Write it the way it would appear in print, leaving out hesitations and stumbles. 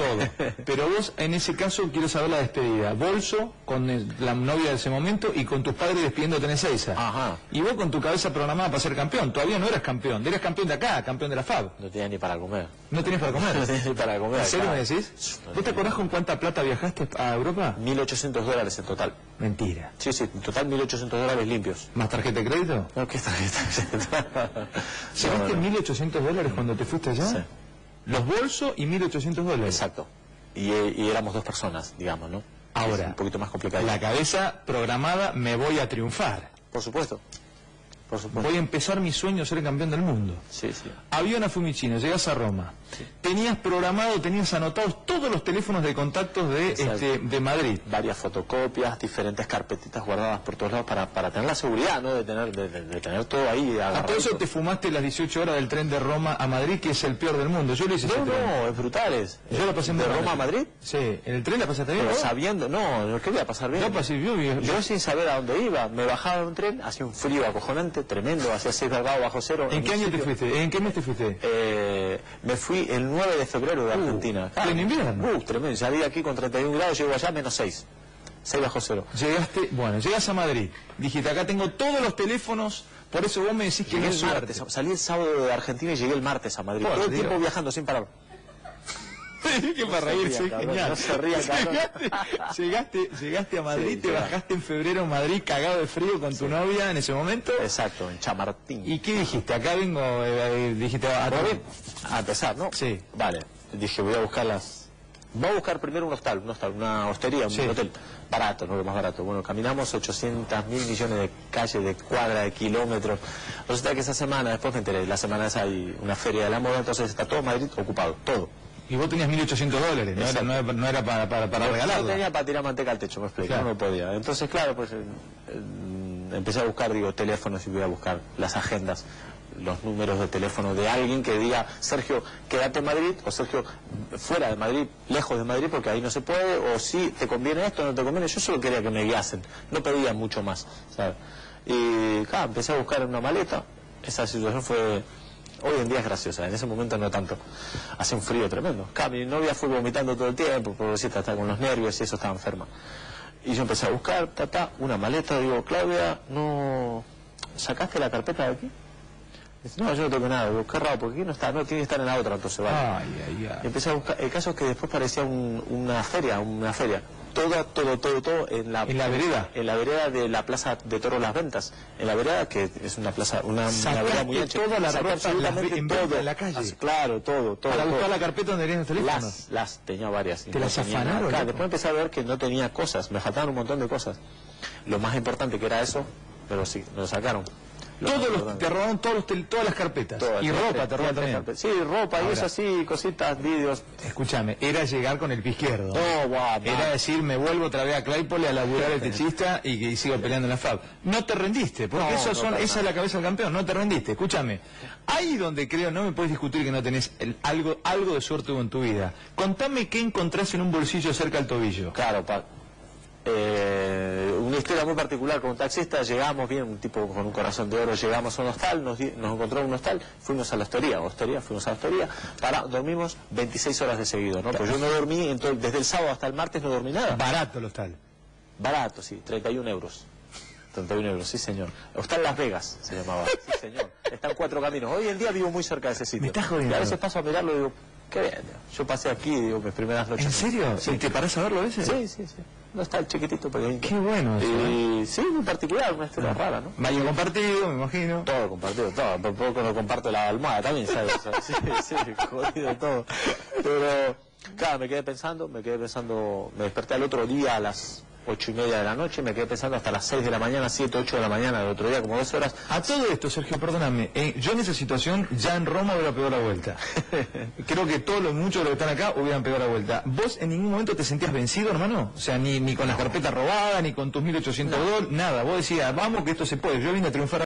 todo. Pero vos, en ese caso, quiero saber la despedida. Bolso, con la novia de ese momento, y con tus padres despidiéndote en Ezeiza. Ajá. Y vos con tu cabeza programada para ser campeón. Todavía no eras campeón de acá, campeón de la FAB. No tenías ni para comer. No tenías para comer. No tenías ni para comer. ¿En serio me decís? ¿Vos te acordás con cuánta plata viajaste a Europa? $1.800 en total. Mentira. Sí, sí, en total $1.800 limpios. ¿Más tarjeta de crédito? No, ¿qué tarjeta? ¿Llevaste $1.800 cuando te fuiste allá? Sí. Los bolsos y $1.800. Exacto. Y éramos dos personas, digamos, ¿no? Ahora, es un poquito más complicado. La cabeza programada, me voy a triunfar. Por supuesto. Por supuesto. Voy a empezar mi sueño, ser campeón del mundo. Sí, sí. Avión a Fiumicino, llegas a Roma. Sí. Tenías programado, tenías anotados todos los teléfonos de contactos de Madrid. Varias fotocopias, diferentes carpetitas guardadas por todos lados para tener la seguridad, ¿no? De tener todo ahí. A todo eso te fumaste las 18 horas del tren de Roma a Madrid, que es el peor del mundo. Yo lo hice. No, es brutal. Yo la pasé en ¿De Roma a Madrid? Sí. ¿En el tren la pasaste bien? Pero sabiendo, no quería pasar bien. No pasé bien. Yo sin saber a dónde iba, me bajaba de un tren, hacía un frío acojonante. Tremendo, hacia 6 grados bajo cero. ¿En qué año te fuiste? ¿En qué mes te fuiste? Me fui el 9 de febrero de Argentina. Ah, ¿en invierno? Tremendo, ya vi aquí con 31 grados, llego allá -6. 6 bajo cero. Llegaste, bueno, llegas a Madrid, dijiste, acá tengo todos los teléfonos, por eso vos me decís que no suerte. Salí el sábado de Argentina y llegué el martes a Madrid. Todo el tiempo viajando sin parar. Que no para reírse, genial. No se ría, llegaste a Madrid, sí, te bajaste en febrero en Madrid, cagado de frío con tu novia en ese momento. Exacto, en Chamartín. ¿Y qué dijiste? Acá vengo, dijiste a empezar, ¿no? Sí. Vale, dije, voy a buscar voy a buscar primero una hostería, un hotel. Barato, no lo más barato. Bueno, caminamos 800.000 millones de calles, de cuadras, de kilómetros. Resulta que esa semana, después me enteré, la semana esa hay una feria de la moda, entonces está todo Madrid ocupado, todo. Y vos tenías $1.800, no era para regalarlo. No tenía para tirar manteca al techo, me explico, claro. No podía. Entonces, claro, pues empecé a buscar, digo, teléfonos y voy a buscar las agendas, los números de teléfono de alguien que diga, Sergio, quédate en Madrid, o Sergio, fuera de Madrid, lejos de Madrid, porque ahí no se puede, o sí, te conviene esto, no te conviene. Yo solo quería que me guiasen, no pedía mucho más, ¿sabes? Y, claro, empecé a buscar una maleta. Esa situación fue... Hoy en día es graciosa, en ese momento no tanto. Hace un frío tremendo. Mi novia fue vomitando todo el tiempo, pobrecita, está con los nervios y eso, estaba enferma. Y yo empecé a buscar, una maleta, digo, Claudia, ¿no sacaste la carpeta de aquí? Dice, no, yo no tengo nada. Digo, qué raro, porque aquí no está, no, tiene que estar en la otra, entonces vale. Y empecé a buscar, el caso es que después parecía una feria. Todo en la vereda. En la vereda de la plaza de toros Las Ventas. En la vereda, que es una plaza, una vereda muy ancha. Toda la ropa, en la calle. Claro, todo. Para buscar la carpeta donde tenías los teléfonos. Las tenía varias. ¿Te las afanaron? Acá. Después empecé a ver que no tenía cosas, me faltaban un montón de cosas. Lo más importante que era eso, pero sí, me lo sacaron. Te robaron todas las carpetas. Y ropa te robaron también. Sí, ropa. Ahora, y eso así, cositas, vídeos. Escúchame, era llegar con el pie izquierdo. Era decir, me vuelvo otra vez a Claypole a laburar el techista y sigo peleando en la FAB. No te rendiste, porque esa es la cabeza del campeón, no te rendiste. Escúchame, ahí donde creo, no me puedes discutir que no tenés algo de suerte en tu vida. Contame qué encontrás en un bolsillo cerca al tobillo. Claro, una historia muy particular con un taxista. Llegamos, bien, un tipo con un corazón de oro, llegamos a un hostal, nos encontró en un hostal, fuimos a la hostería, dormimos 26 horas de seguido, ¿no? Pues yo no dormí, entonces, desde el sábado hasta el martes no dormí nada. Barato el hostal. Barato, sí, 31 euros. 31 euros, sí señor. Hostal Las Vegas se llamaba, sí señor. Está en Cuatro Caminos, hoy en día vivo muy cerca de ese sitio. Me estás jodiendo. Y a veces paso a mirarlo y digo, qué bien, yo pasé aquí, digo, mis primeras noches. ¿En serio? Sí. ¿Te parás a verlo a veces? Sí. No está el chiquitito, pequeño. Qué bueno eso, ¿eh? Sí, muy particular, una historia rara, ¿no? Baño compartido, me imagino. Todo compartido, todo. Por poco no comparto la almohada también, ¿sabes? Sí, jodido todo. Pero, claro, me quedé pensando, me desperté al otro día a las 8:30 de la noche, me quedé pensando hasta las 6 de la mañana, 7, 8 de la mañana del otro día, como 2 horas. A todo esto, Sergio, perdóname, yo en esa situación, ya en Roma hubiera pegado la vuelta. Creo que muchos de los que están acá hubieran pegado la vuelta. ¿Vos en ningún momento te sentías vencido, hermano? O sea, ni con las carpetas robadas, ni con tus $1.800, nada. Vos decías, vamos que esto se puede, yo vine a triunfar.